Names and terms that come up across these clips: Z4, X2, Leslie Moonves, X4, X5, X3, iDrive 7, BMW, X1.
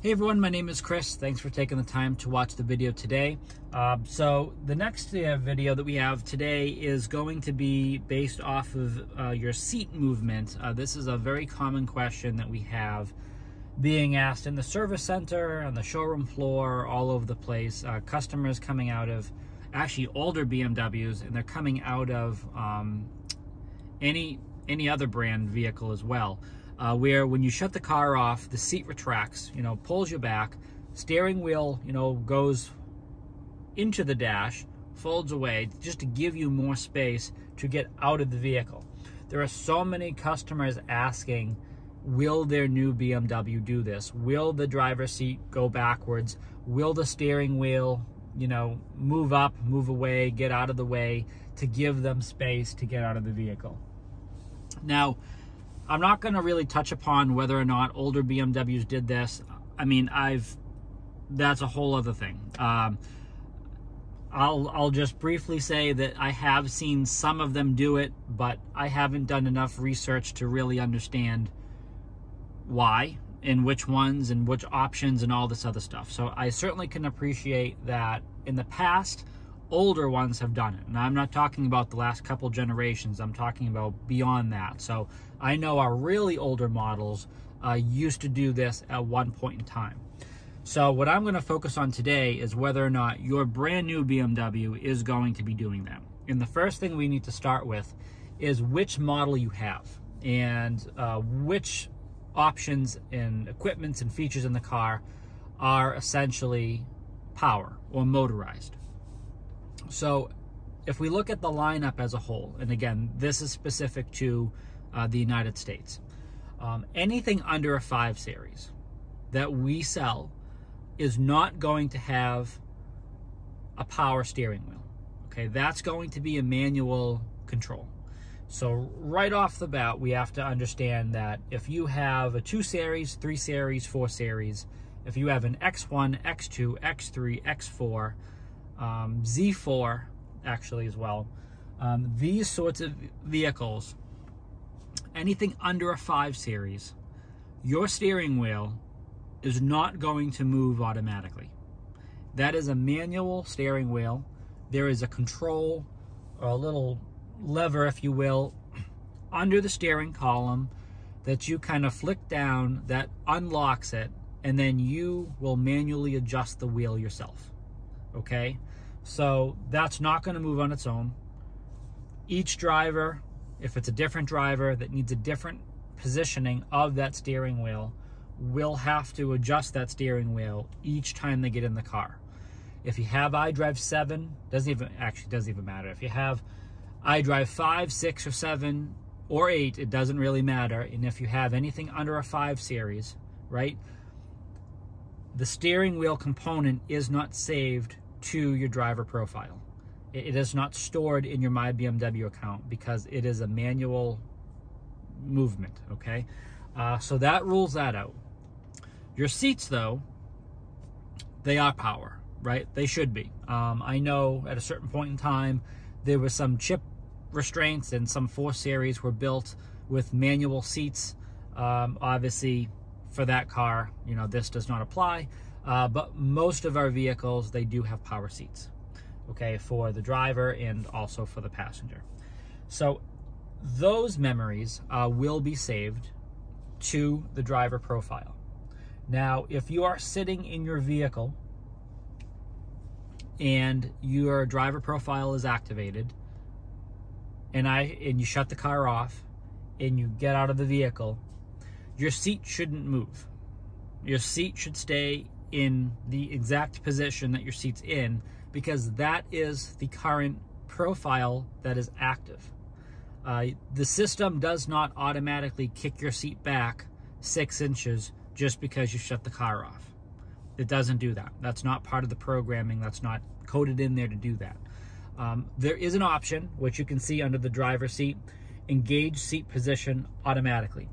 Hey everyone, my name is Chris. Thanks for taking the time to watch the video today. So the next video that we have today is going to be based off of your seat movement. This is a very common question that we have being asked in the service center, on the showroom floor, all over the place. Customers coming out of actually older BMWs, and they're coming out of any other brand vehicle as well. Where when you shut the car off, the seat retracts, pulls you back, steering wheel, goes into the dash, folds away just to give you more space to get out of the vehicle. There are so many customers asking, will their new BMW do this? Will the driver's seat go backwards? Will the steering wheel, move up, move away, get out of the way to give them space to get out of the vehicle? Now, I'm not going to really touch upon whether or not older BMWs did this. I mean, that's a whole other thing. I'll just briefly say that I have seen some of them do it, but I haven't done enough research to really understand why and which ones and which options and all this other stuff. So I certainly can appreciate that in the past, older ones have done it. And I'm not talking about the last couple generations. I'm talking about beyond that. So I know our really older models used to do this at one point in time. So what I'm going to focus on today is whether or not your brand new BMW is going to be doing that. And the first thing we need to start with is which model you have and which options and equipments and features in the car are essentially power or motorized. So if we look at the lineup as a whole, and again, this is specific to the United States, anything under a 5 Series that we sell is not going to have a power steering wheel. Okay, that's going to be a manual control. So right off the bat, we have to understand that if you have a 2 Series, 3 Series, 4 Series, if you have an X1, X2, X3, X4, Z4 actually as well, these sorts of vehicles, anything under a 5 Series, your steering wheel is not going to move automatically. That is a manual steering wheel. There is a control, or a little lever if you will, under the steering column that you kind of flick down that unlocks it, and then you will manually adjust the wheel yourself. Okay, so that's not going to move on its own. Each driver, if it's a different driver that needs a different positioning of that steering wheel, will have to adjust that steering wheel each time they get in the car. If you have iDrive 7, doesn't even matter. If you have iDrive 5, 6, or 7, or 8, it doesn't really matter. And if you have anything under a 5 Series, right, the steering wheel component is not saved to your driver profile. It is not stored in your My BMW account because it is a manual movement, okay? So that rules that out. Your seats, though, they are power, right? They should be. I know at a certain point in time, there were some chip restraints and some 4 Series were built with manual seats, obviously, for that car, this does not apply, but most of our vehicles, they do have power seats, okay, for the driver and also for the passenger. So those memories will be saved to the driver profile. Now, if you are sitting in your vehicle and your driver profile is activated, and you shut the car off and you get out of the vehicle, your seat shouldn't move. Your seat should stay in the exact position that your seat's in, because that is the current profile that is active. The system does not automatically kick your seat back 6 inches just because you shut the car off. It doesn't do that. That's not part of the programming. That's not coded in there to do that. There is an option, which you can see under the driver's seat, engage seat position automatically.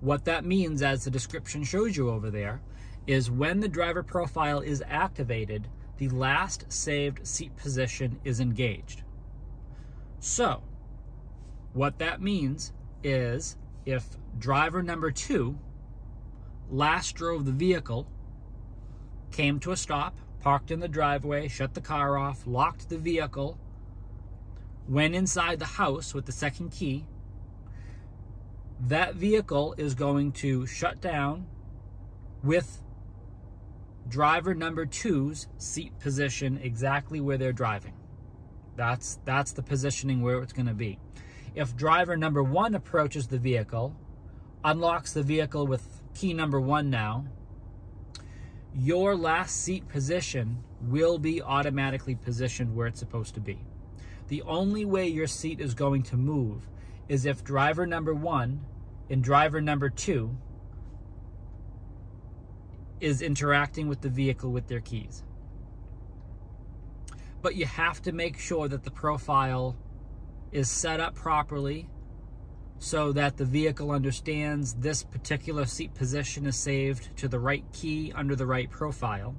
What that means, as the description shows you over there, is when the driver profile is activated, the last saved seat position is engaged. So what that means is if driver number 2 last drove the vehicle came to a stop, parked in the driveway, shut the car off, locked the vehicle, went inside the house with the second key. That vehicle is going to shut down with driver number two's seat position exactly where they're driving. That's the positioning where it's going to be. If driver number one approaches the vehicle, unlocks the vehicle with key number one now, your last seat position will be automatically positioned where it's supposed to be. The only way your seat is going to move is if driver number one and driver number two is interacting with the vehicle with their keys. But you have to make sure that the profile is set up properly so that the vehicle understands this particular seat position is saved to the right key under the right profile.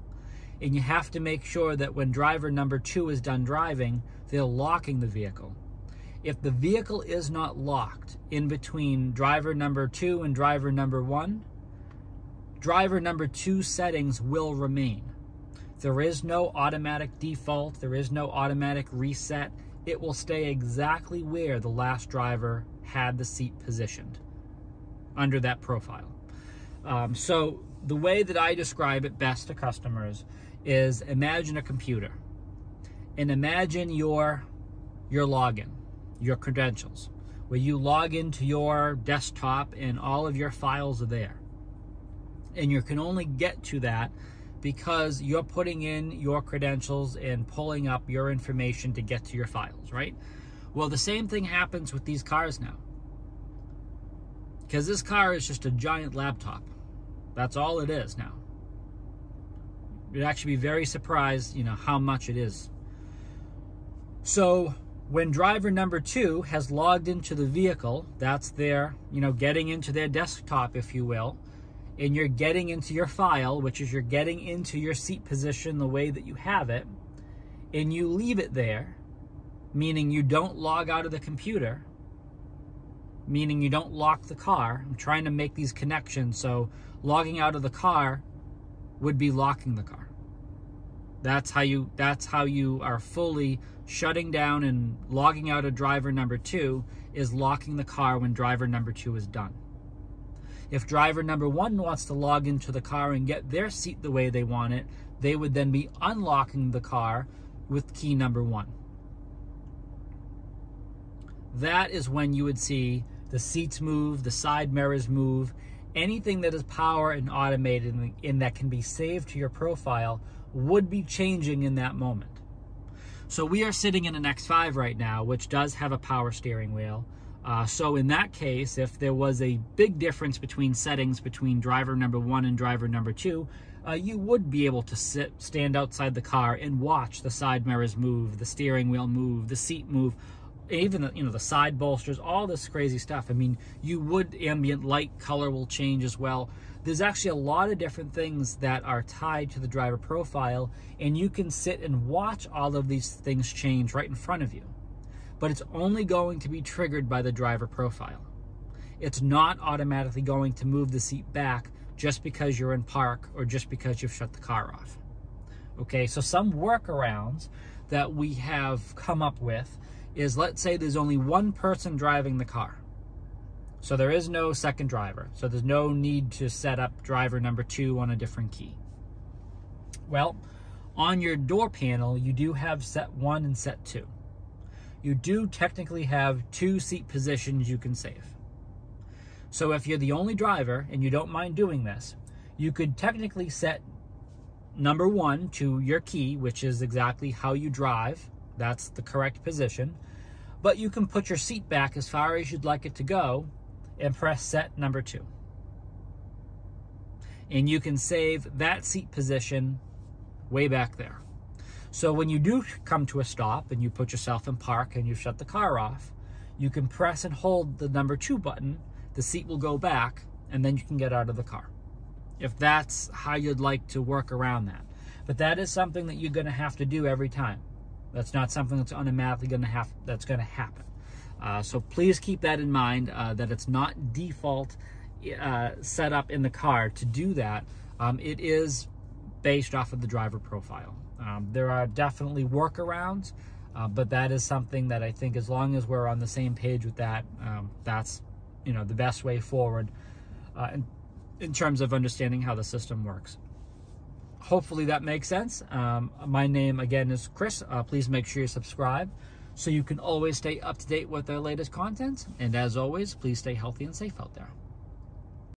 And you have to make sure that when driver number two is done driving, they're locking the vehicle. If the vehicle is not locked in between driver number two and driver number one, driver number two settings will remain. There is no automatic default. There is no automatic reset. It will stay exactly where the last driver had the seat positioned under that profile. So the way that I describe it best to customers is imagine a computer and imagine your login, your credentials, where you log into your desktop and all of your files are there. And you can only get to that because you're putting in your credentials and pulling up your information to get to your files, right? Well, the same thing happens with these cars now, because this car is just a giant laptop. That's all it is now. You'd actually be very surprised, you know, how much it is. So when driver number two has logged into the vehicle, that's their, you know, getting into their desktop, if you will, and you're getting into your file, which is you're getting into your seat position the way that you have it, and you leave it there, meaning you don't log out of the computer, meaning you don't lock the car. I'm trying to make these connections, so logging out of the car would be locking the car. That's how you are fully shutting down and logging out of driver number two is locking the car when driver number two is done. If driver number one wants to log into the car and get their seat the way they want it, they would then be unlocking the car with key number one. That is when you would see the seats move, the side mirrors move, anything that is power and automated and that can be saved to your profile would be changing in that moment. So we are sitting in an X5 right now, which does have a power steering wheel. So in that case, if there was a big difference between settings between driver number one and driver number two, you would be able to stand outside the car and watch the side mirrors move, the steering wheel move, the seat move, even the, you know, the side bolsters, all this crazy stuff. I mean, you would, ambient light color will change as well. There's actually a lot of different things that are tied to the driver profile, and you can sit and watch all of these things change right in front of you. But it's only going to be triggered by the driver profile. It's not automatically going to move the seat back just because you're in park or just because you've shut the car off. Okay, so some workarounds that we have come up with is, let's say there's only one person driving the car. So there is no second driver. So there's no need to set up driver number two on a different key. Well, on your door panel, you do have set one and set two. You do technically have two seat positions you can save. So if you're the only driver and you don't mind doing this, you could technically set number one to your key, which is exactly how you drive. That's the correct position. But you can put your seat back as far as you'd like it to go and press set number two. And you can save that seat position way back there. So when you do come to a stop and you put yourself in park and you shut the car off, you can press and hold the number two button, the seat will go back, and then you can get out of the car. If that's how you'd like to work around that. But that is something that you're gonna have to do every time. That's not something that's automatically gonna happen. So please keep that in mind, that it's not default set up in the car to do that. It is based off of the driver profile. There are definitely workarounds, but that is something that I think, as long as we're on the same page with that, that's, you know, the best way forward in terms of understanding how the system works. Hopefully that makes sense. My name again is Chris. Please make sure you subscribe so you can always stay up to date with our latest content. And as always, please stay healthy and safe out there.